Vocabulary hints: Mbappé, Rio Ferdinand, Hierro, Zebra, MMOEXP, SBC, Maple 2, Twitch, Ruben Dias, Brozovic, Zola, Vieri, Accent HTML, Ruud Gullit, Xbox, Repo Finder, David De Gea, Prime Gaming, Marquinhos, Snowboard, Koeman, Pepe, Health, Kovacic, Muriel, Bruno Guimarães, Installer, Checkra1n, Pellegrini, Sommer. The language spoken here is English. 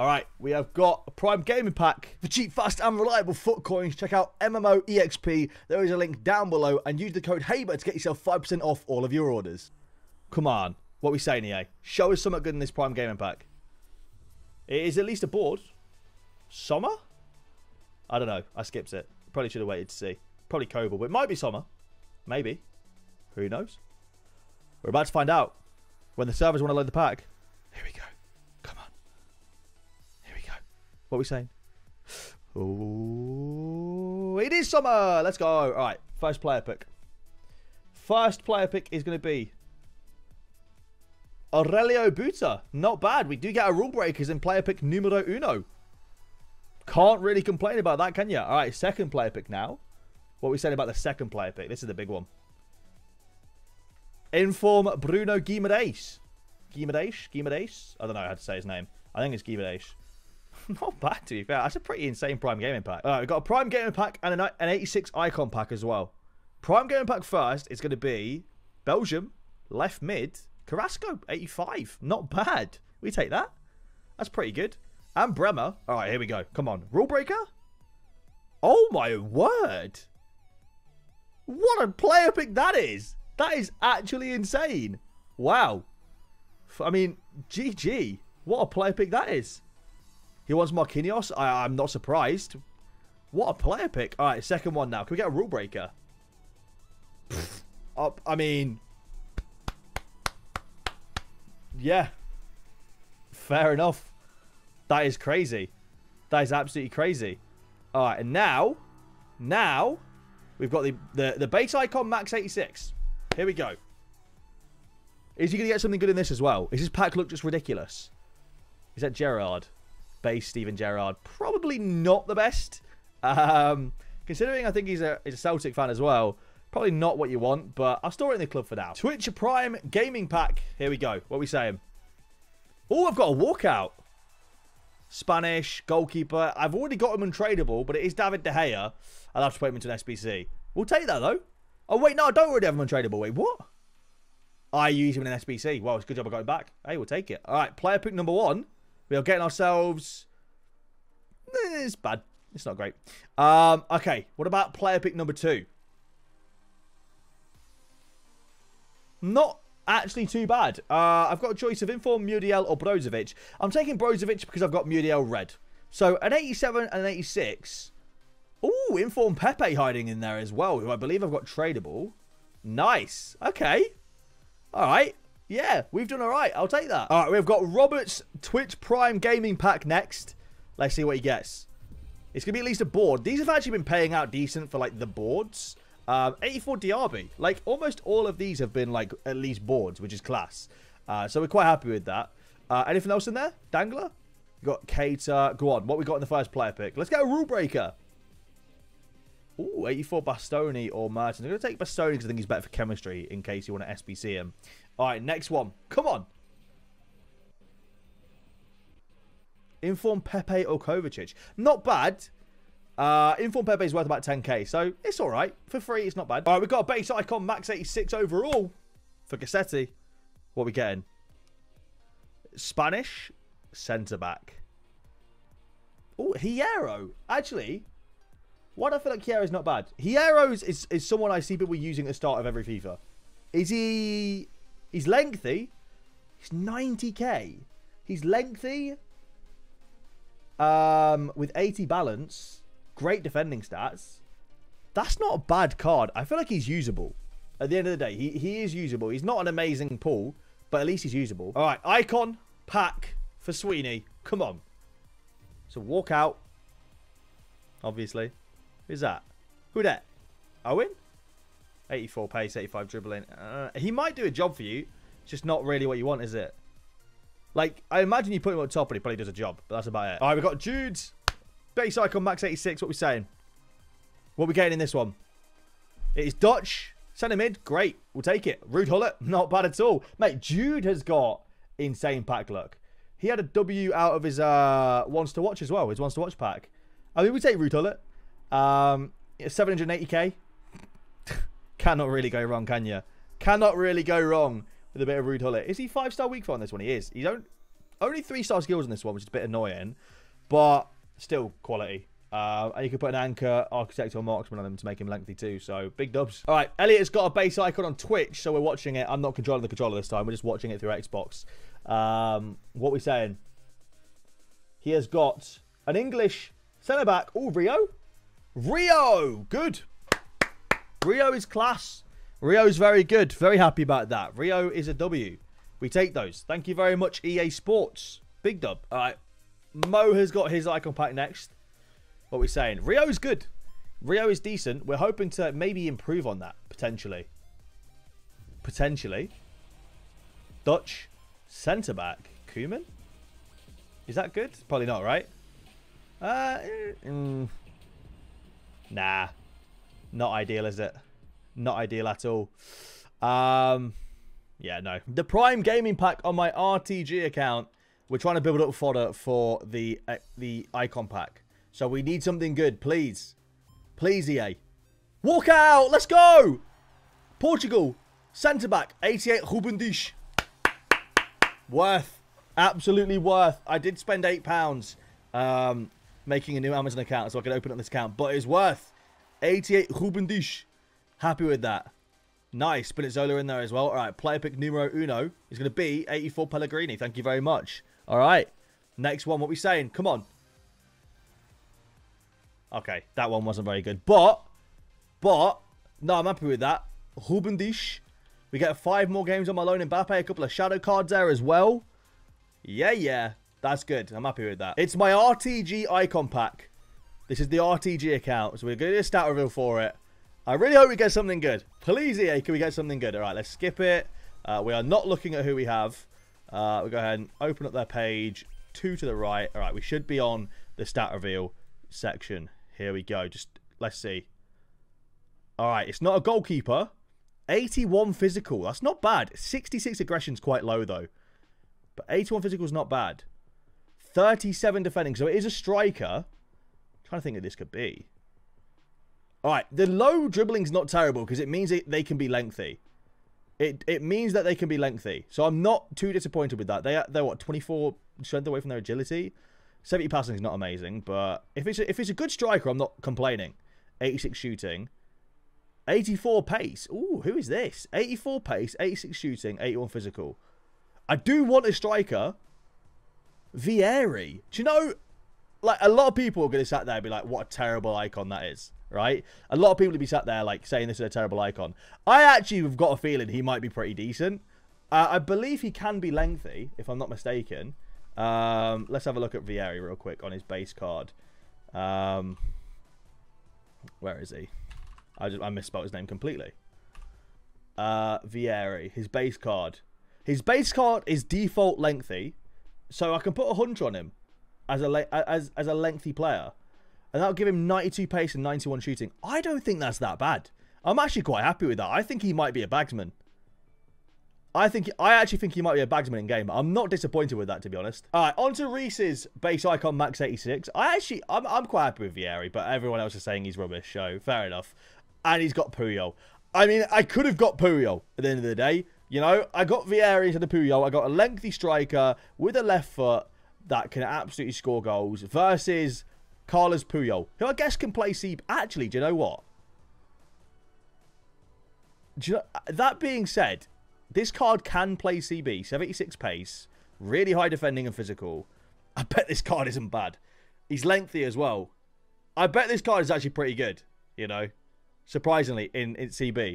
All right, we have got a Prime Gaming Pack for cheap, fast, and reliable foot coins. Check out MMOEXP. There is a link down below, and use the code HABER to get yourself 5% off all of your orders. Come on, what are we saying, EA? Show us something good in this Prime Gaming Pack. It is at least a board. Sommer? I don't know. I skipped it. Probably should have waited to see. Probably Koval, but it might be Sommer. Maybe. Who knows? We're about to find out when the servers want to load the pack. Here we go. Come on. Here we go. What are we saying? Oh, it is Sommer. Let's go. All right. First player pick. First player pick is going to be Aurelio Buta. Not bad. We do get our rule breakers in player pick numero uno. Can't really complain about that, can you? All right. Second player pick now. What are we saying about the second player pick? This is the big one. Inform Bruno Guimarães. Guimarães? I don't know how to say his name. I think it's Guimarães. Not bad, to be fair. That's a pretty insane Prime Gaming Pack. All right, we've got a Prime Gaming Pack and an 86 Icon Pack as well. Prime Gaming Pack first is going to be Belgium, left mid, Carrasco, 85. Not bad. We take that. That's pretty good. And Bremer. All right, here we go. Come on. Rule breaker? Oh, my word. What a player pick that is. That is actually insane. Wow. I mean, GG. What a player pick that is. He wants Marquinhos. I'm not surprised. What a player pick. All right, second one now. Can we get a rule breaker? I mean, yeah. Fair enough. That is crazy. That is absolutely crazy. All right, and now we've got the base icon max 86. Here we go. Is he going to get something good in this as well? Is his pack look just ridiculous? Is that Gerrard? Base Steven Gerrard. Probably not the best. Considering I think he's a Celtic fan as well. Probably not what you want, but I'll store it in the club for now. Twitch Prime Gaming Pack. Here we go. What are we saying? Oh, I've got a walkout. Spanish goalkeeper. I've already got him untradeable, but it is David De Gea. I'll have to put him into an SBC. We'll take that, though. Oh, wait, no, I don't already have him untradeable. Wait, what? I use him in an SBC. Well, it's a good job I got him back. Hey, we'll take it. All right, player pick number one. We are getting ourselves... It's bad. It's not great. Okay, what about player pick number two? Not actually too bad. I've got a choice of Inform, Muriel, or Brozovic. I'm taking Brozovic because I've got Muriel red. So, an 87 and an 86... Ooh, Inform Pepe hiding in there as well, who I believe I've got tradable. Nice. Okay. All right. Yeah, we've done all right. I'll take that. All right, we've got Robert's Twitch Prime Gaming Pack next. Let's see what he gets. It's going to be at least a board. These have actually been paying out decent for, like, the boards. 84 DRB. Like, almost all of these have been, like, at least boards, which is class. So we're quite happy with that. Anything else in there? Dangler? We've got Cater. Go on. What we got in the first player pick? Let's get a rule breaker. Ooh, 84 Bastoni or Mertens. I'm going to take Bastoni because I think he's better for chemistry in case you want to SBC him. All right, next one. Come on. Inform Pepe or Kovacic. Not bad. Inform Pepe is worth about 10k, so it's all right. For free, it's not bad. All right, we've got a base icon, max 86 overall for Gassetti. What are we getting? Spanish centre-back. Oh, Hierro. Actually... Why do I feel like Hierro's not bad? Hierro is someone I see people using at the start of every FIFA. Is he... He's lengthy. He's 90k. He's lengthy. With 80 balance. Great defending stats. That's not a bad card. I feel like he's usable. At the end of the day, he is usable. He's not an amazing pull, but at least he's usable. All right, icon pack for Sweeney. Come on. So walk out. Obviously. Who's that? Who that? Owen? 84 pace, 85 dribbling. He might do a job for you. It's just not really what you want, is it? Like, I imagine you put him on top and he probably does a job. But that's about it. All right, we've got Jude's base icon, max 86. What are we saying? What are we getting in this one? It is Dutch. Centre mid. Great. We'll take it. Ruud Gullit. Not bad at all. Mate, Jude has got insane pack luck. He had a W out of his wants to watch as well. His wants to watch pack. I mean, we take Ruud Gullit. 780k. Cannot really go wrong, can you? Cannot really go wrong with a bit of Ruud Gullit. Is he 5-star weak for on this one? He is. He's Only 3-star skills in this one, which is a bit annoying, but still quality. And you can put an anchor, architect, or marksman on them to make him lengthy too. So big dubs. All right, Elliot's got a base icon on Twitch, so we're watching it. I'm not controlling the controller this time. We're just watching it through Xbox. What are we saying? He has got an English centre back. Oh, Rio. Rio, good. Rio is class. Rio's very good. Very happy about that. Rio is a W. We take those. Thank you very much, EA Sports. Big dub. All right, Mo has got his icon pack next. What are we saying? Rio's good. Rio is decent. We're hoping to maybe improve on that, potentially. Potentially. Dutch centre-back. Koeman? Is that good? Probably not, right? Nah. Not ideal, is it? Not ideal at all. Yeah, no. The Prime Gaming pack on my RTG account. We're trying to build up fodder for the icon pack. So we need something good, please. Please, EA. Walk out! Let's go! Portugal. Centre-back. 88, Ruben Dias. Worth. Absolutely worth. I did spend £8 making a new Amazon account so I could open up this account. But it's worth. 88, Ruben Dias. Happy with that. Nice. Put Zola in there as well. All right. Player pick numero uno is going to be 84, Pellegrini. Thank you very much. All right. Next one. What are we saying? Come on. Okay, that one wasn't very good. But, no, I'm happy with that. Ruben Dias. We get 5 more games on my loan. Mbappé, a couple of shadow cards there as well. Yeah, yeah. That's good. I'm happy with that. It's my RTG icon pack. This is the RTG account. So we're going to do a stat reveal for it. I really hope we get something good. Please, EA, can we get something good? All right, let's skip it. We are not looking at who we have. We'll go ahead and open up their page. 2 to the right. All right, we should be on the stat reveal section. Here we go. Just, let's see. All right. It's not a goalkeeper. 81 physical. That's not bad. 66 aggression's quite low, though. But 81 physical is not bad. 37 defending. So it is a striker. I'm trying to think of this could be. All right. The low dribbling's not terrible because it means they can be lengthy. It means that they can be lengthy. So I'm not too disappointed with that. They're what, 24 strength away from their agility? 70 passing is not amazing, but if it's a good striker, I'm not complaining. 86 shooting. 84 pace. Ooh, who is this? 84 pace, 86 shooting, 81 physical. I do want a striker. Vieri. Do you know, like, a lot of people are going to sat there and be like, what a terrible icon that is, right? A lot of people will be sat there, like, saying this is a terrible icon. I actually have got a feeling he might be pretty decent. I believe he can be lengthy, if I'm not mistaken. Let's have a look at Vieri real quick on his base card. Where is he? I misspelled his name completely. Vieri, his base card. His base card is default lengthy, so I can put 100 on him as a lengthy player, and that'll give him 92 pace and 91 shooting. I don't think that's that bad. I'm actually quite happy with that. I think he might be a bagsman. I actually think he might be a bagsman in game. I'm not disappointed with that, to be honest. All right, on to Reese's base icon, max 86. I'm quite happy with Vieri, but everyone else is saying he's rubbish, so fair enough. And he's got Puyol. I mean, I could have got Puyol at the end of the day. You know, I got Vieri instead of Puyol. I got a lengthy striker with a left foot that can absolutely score goals versus Carlos Puyol, who I guess can play C. Actually, do you know what? That being said, this card can play CB, 76 pace, really high defending and physical. I bet this card isn't bad. He's lengthy as well. I bet this card is actually pretty good, you know, surprisingly, in CB.